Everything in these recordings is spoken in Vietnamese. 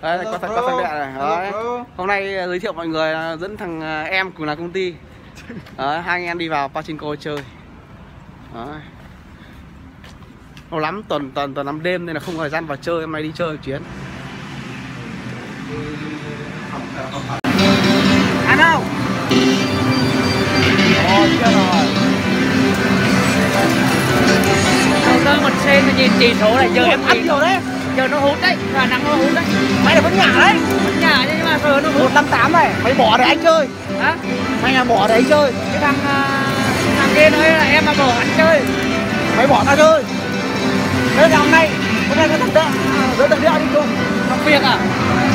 Đấy, có thằng bạn này. Đấy. Hôm nay giới thiệu mọi người là dẫn thằng em cùng là công ty. Đấy, hai anh em đi vào Pachinko chơi. Đấy. Lâu lắm, tuần làm đêm nên là không có thời gian vào chơi, hôm nay đi chơi một chuyến. Ăn đâu? Đầu một xe nhìn chỉ số này, giờ em ăn nhiều đấy. Giờ nó hút đấy, khả năng nó hút đấy. Mày là vẫn ngả đấy. Vẫn ngả nhưng mà giờ nó hút 158 này, mày bỏ để anh chơi. Hả? Mày là bỏ để anh chơi. Cái thằng kia nói là em mà bỏ anh chơi. Mày bỏ ra chơi. Thế là hôm nay có thằng đỡ. Đỡ thằng đỡ đi chung. Học việc à?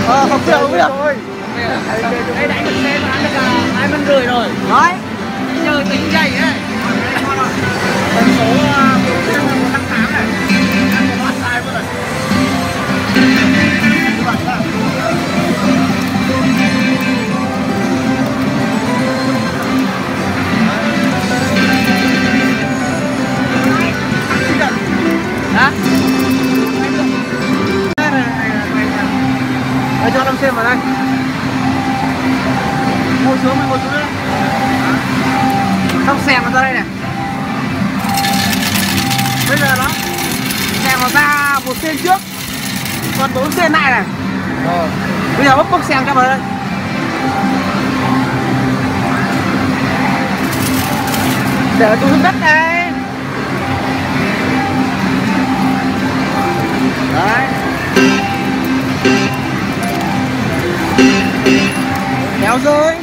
Ờ, học việc không biết rồi. Đây đánh một xe mà ăn được là 2 năm rưỡi rồi. Đấy. Nhờ tính dày đấy. Tần số 158 này. Ăn một bát sai luôn rồi. Cho năm xem vào đây. Ngồi xuống, mày ngồi xuống đây. Không xem vào ra đây này. Bây giờ đó, xem vào ra 1 sen trước, còn 4 sen lại này. Rồi. Bây giờ bốc xem ra vào đây. Để tôi hút đất đây. Đấy. Kéo rồi.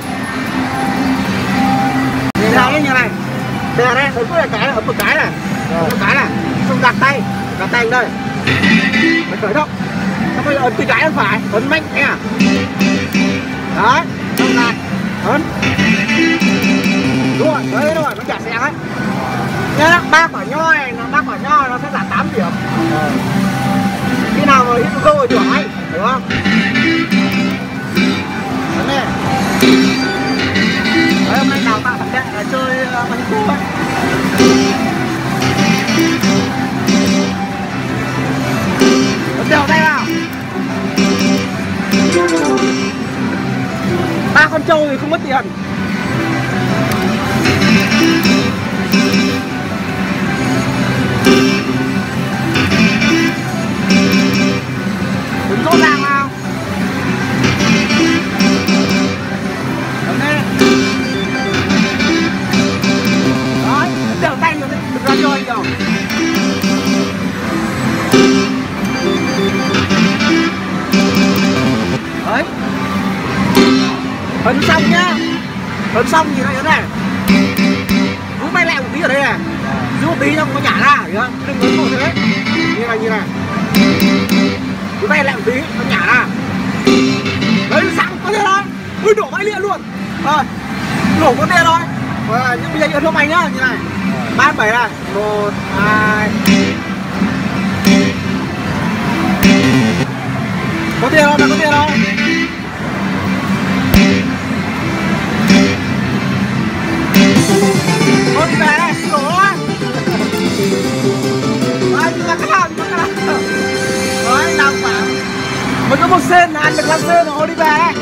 Nhìn ra cái như này. Đè đây, thấy cái này, ấm một cái này. Một cái này. Xong gạt tay anh đây. Mày khởi động. Xong bây giờ ấn từ trái sang phải, ấn mạnh nha. Đấy, xong lại. Ấn. Đúng rồi, đấy rồi, nó chả xẹo đấy. Nhớ đó, bác quả nho này nó sẽ giảm 8 điểm. Khi nào mà hít một câu rồi chửi hay, đúng không? Đấy, hôm nay đào tạo thằng đệ là chơi Pachinko ấy. Ấn đều tay vào. 3 con trâu thì không mất tiền. Đứng rõ ràng vào. Đấy. Ấn xong nhá. Ấn xong thì nó ấn này. Rút tay lại một tí ở đây này. Rút một tí không có nhả ra, hiểu không? Đừng ấn một thế. Như này. Rút tay lại một tí, nó nhả ra. Đấy xong có thế thôi. Ui đổ vãi lịa luôn. Rồi. Đổ có thế thôi. Rồi, nhưng bây giờ ấn cho mày nhá, như này. 37 này. 1 2. Có tiền không? Mày có tiền không? Thôi đi về đây, đổ thôi. Đấy, chúng ta cắt làm. Đấy, làm khoảng mới có 1 sen là ăn được 5 sen rồi, đi về đây.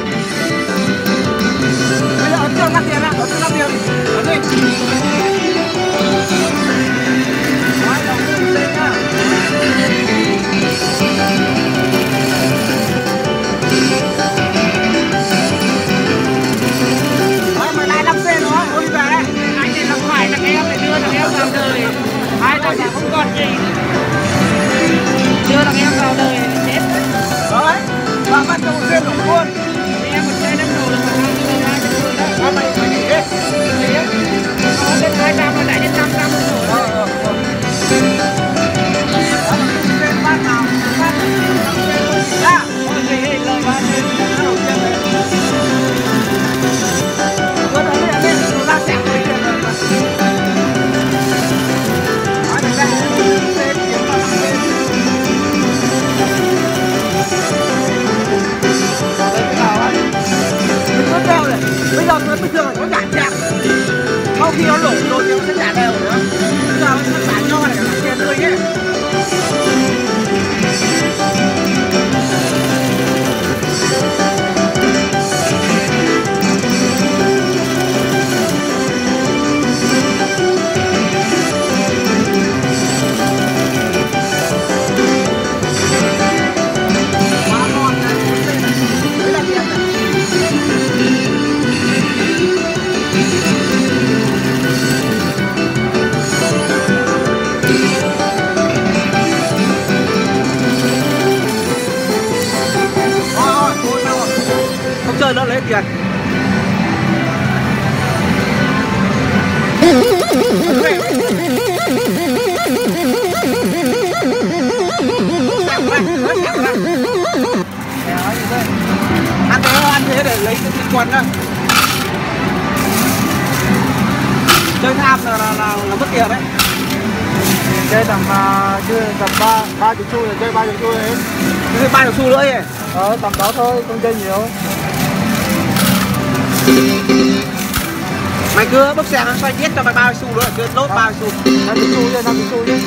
Bây giờ ấn cho 5 tiền ạ, ấn cho 5 tiền đi. Ấn đi. Đấy, đổ 1 sen nhá. hết kìa. Ăn thế để lấy cái quần ra. Chơi tham là mất tiền đấy. Chơi tầm ba chục xu là chơi 3 chục xu đấy. Chơi 3 chục xu nữa ấy. Tầm đó thôi, không chơi nhiều. Mày cứ bốc xe nó xoay tiết cho mày 3 xu nữa, cứ lốt 3 xu. 5 xu chứ.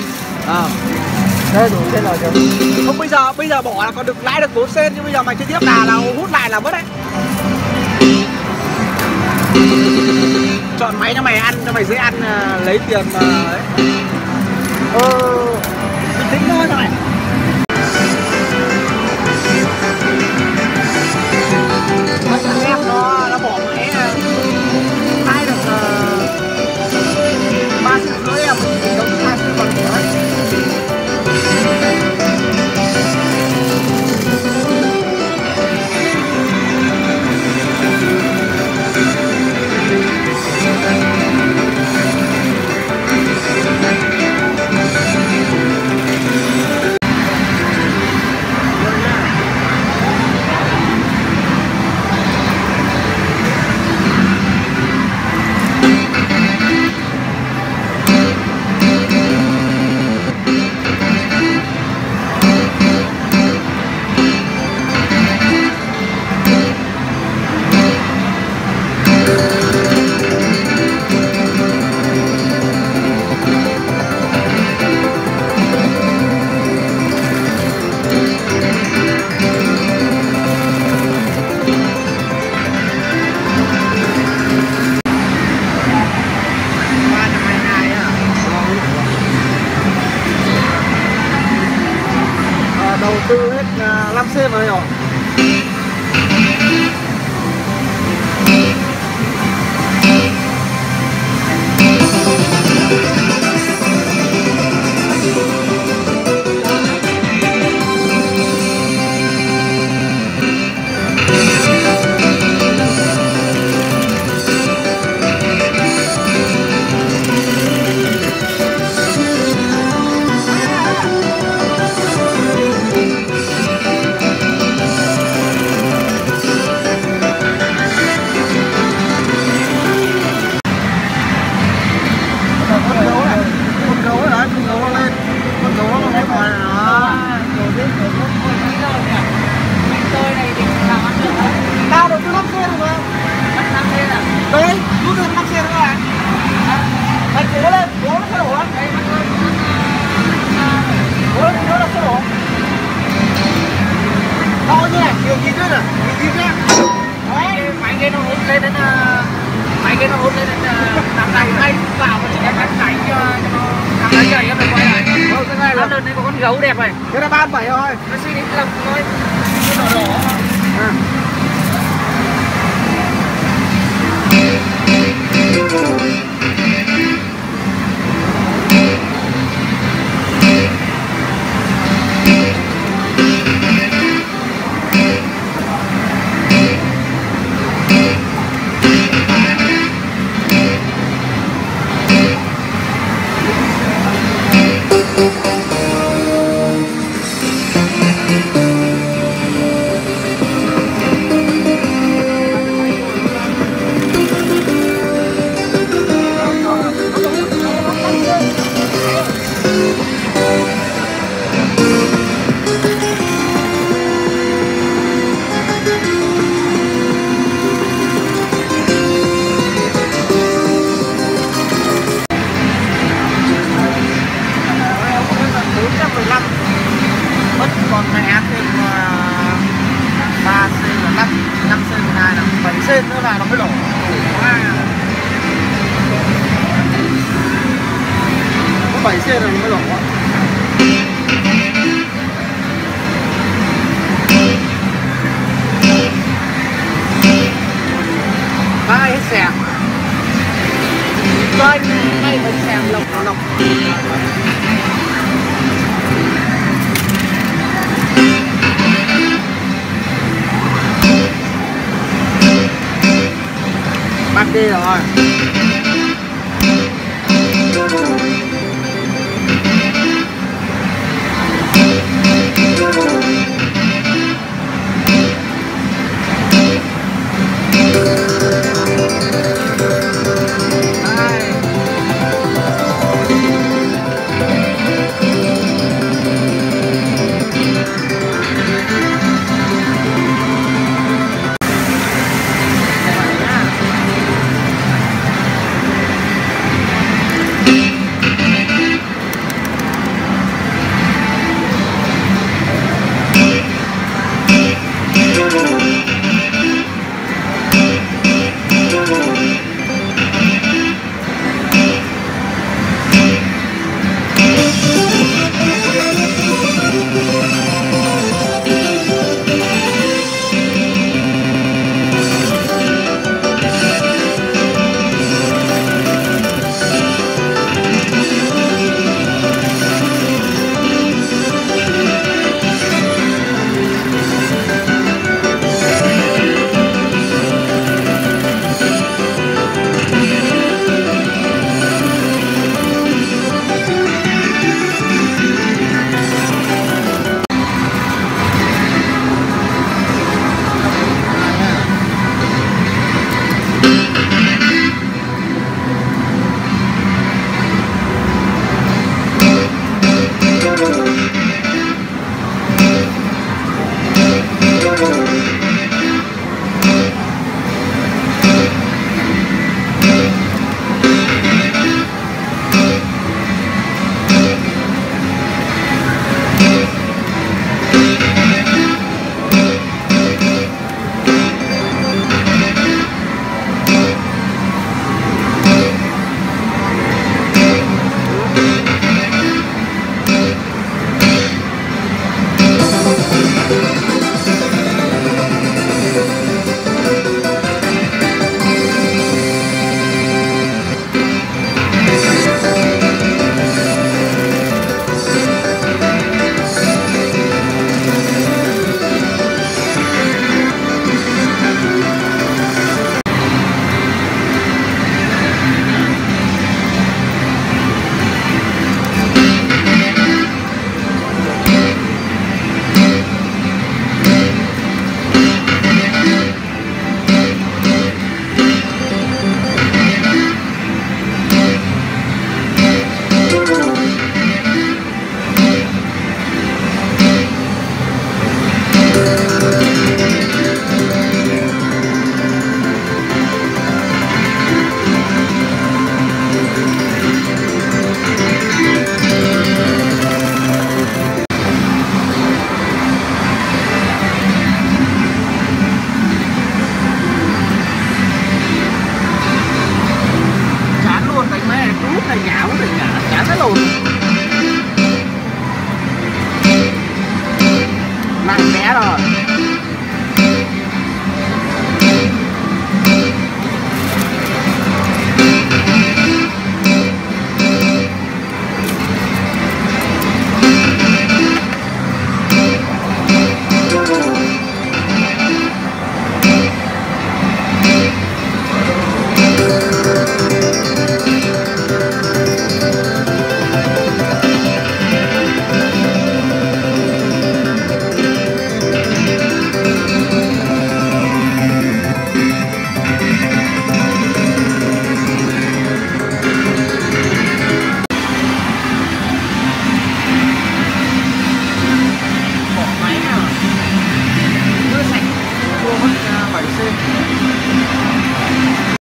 Thế đủ thế nào chứ. Không, bây giờ bỏ là còn được lãi được 4 sen, nhưng bây giờ mày chơi tiếp là hút lại là mất đấy. Chọn máy cho mày ăn, cho mày dễ ăn, lấy tiền đấy. Mình tính thôi cho mày. Gấu đẹp này, cái là 37 thôi. Nó suy đến lầm thôi. Nó đỏ đỏ. kia rồi.